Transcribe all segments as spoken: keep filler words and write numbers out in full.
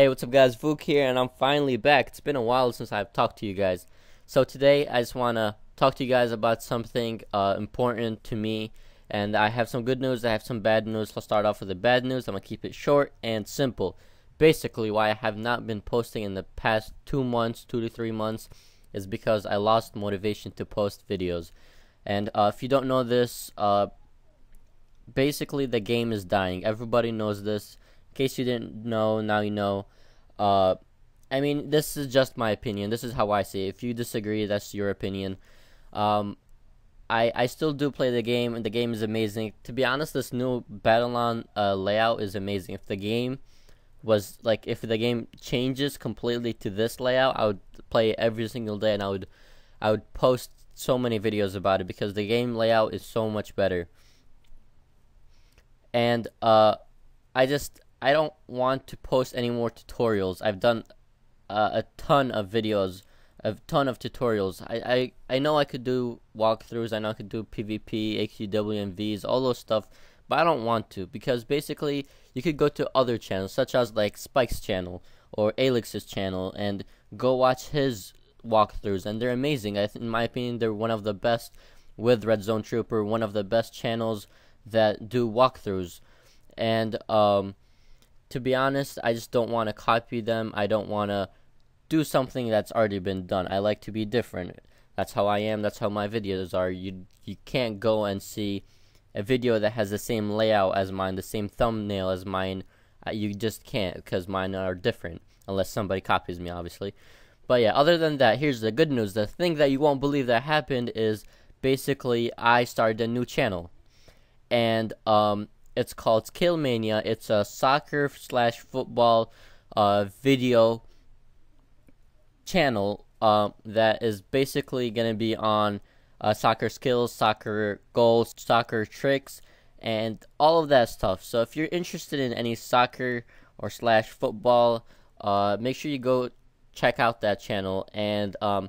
Hey, what's up guys, Vuk here, and I'm finally back. It's been a while since I've talked to you guys. So today I just want to talk to you guys about something uh, important to me, and I have some good news, I have some bad news. I'll start off with the bad news. I'm going to keep it short and simple. Basically why I have not been posting in the past two months, two to three months, is because I lost motivation to post videos. And uh, if you don't know this, uh, basically the game is dying. Everybody knows this. In case you didn't know, now you know. Uh, I mean, this is just my opinion. This is how I see it. If you disagree, that's your opinion. Um, I I still do play the game, and the game is amazing. To be honest, this new Battleon uh, layout is amazing. If the game was like, if the game changes completely to this layout, I would play it every single day, and I would I would post so many videos about it because the game layout is so much better. And uh, I just. I don't want to post any more tutorials. I've done uh, a ton of videos, a ton of tutorials. I, I, I know I could do walkthroughs, I know I could do PvP, A Q W Ms, all those stuff, but I don't want to because basically you could go to other channels such as like Spike's channel or Alex's channel and go watch his walkthroughs, and they're amazing. I th in my opinion, they're one of the best with Red Zone Trooper, one of the best channels that do walkthroughs. And um... to be honest, I just don't want to copy them. I don't want to do something that's already been done. I like to be different. That's how I am. That's how my videos are. You you can't go and see a video that has the same layout as mine, the same thumbnail as mine. Uh, you just can't because mine are different unless somebody copies me, obviously. But yeah, other than that, here's the good news. The thing that you won't believe that happened is basically I started a new channel. And um... it's called Skill Mania. It's a soccer slash football uh, video channel uh, that is basically going to be on uh, soccer skills, soccer goals, soccer tricks, and all of that stuff. So if you're interested in any soccer or slash football, uh, make sure you go check out that channel. And um,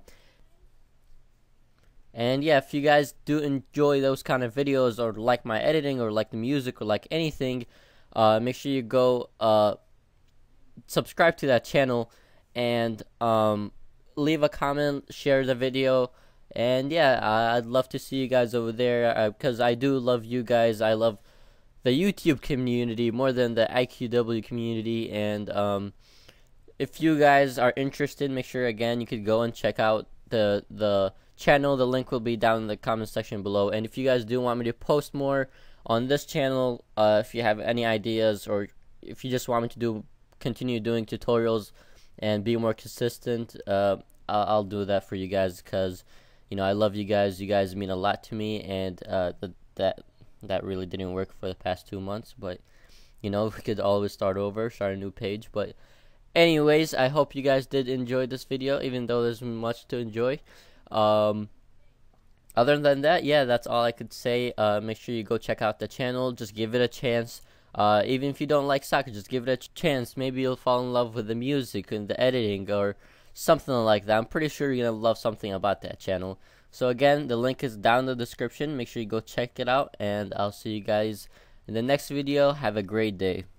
And yeah, if you guys do enjoy those kind of videos or like my editing or like the music or like anything, uh, make sure you go uh, subscribe to that channel and um, leave a comment, share the video. And yeah, I I'd love to see you guys over there because uh, I do love you guys. I love the YouTube community more than the I Q W community. And um, if you guys are interested, make sure again you could go and check out the the channel. The link will be down in the comment section below. And if you guys do want me to post more on this channel, uh, if you have any ideas or if you just want me to do continue doing tutorials and be more consistent, uh, I'll, I'll do that for you guys because, you know, I love you guys. You guys mean a lot to me, and uh, th that that really didn't work for the past two months, but you know, we could always start over, start a new page. But anyways, I hope you guys did enjoy this video, even though there's much to enjoy. Um, other than that, yeah, that's all I could say. Uh, make sure you go check out the channel. Just give it a chance. Uh, even if you don't like soccer, just give it a ch chance. Maybe you'll fall in love with the music and the editing or something like that. I'm pretty sure you're going to love something about that channel. So again, the link is down in the description. Make sure you go check it out, and I'll see you guys in the next video. Have a great day.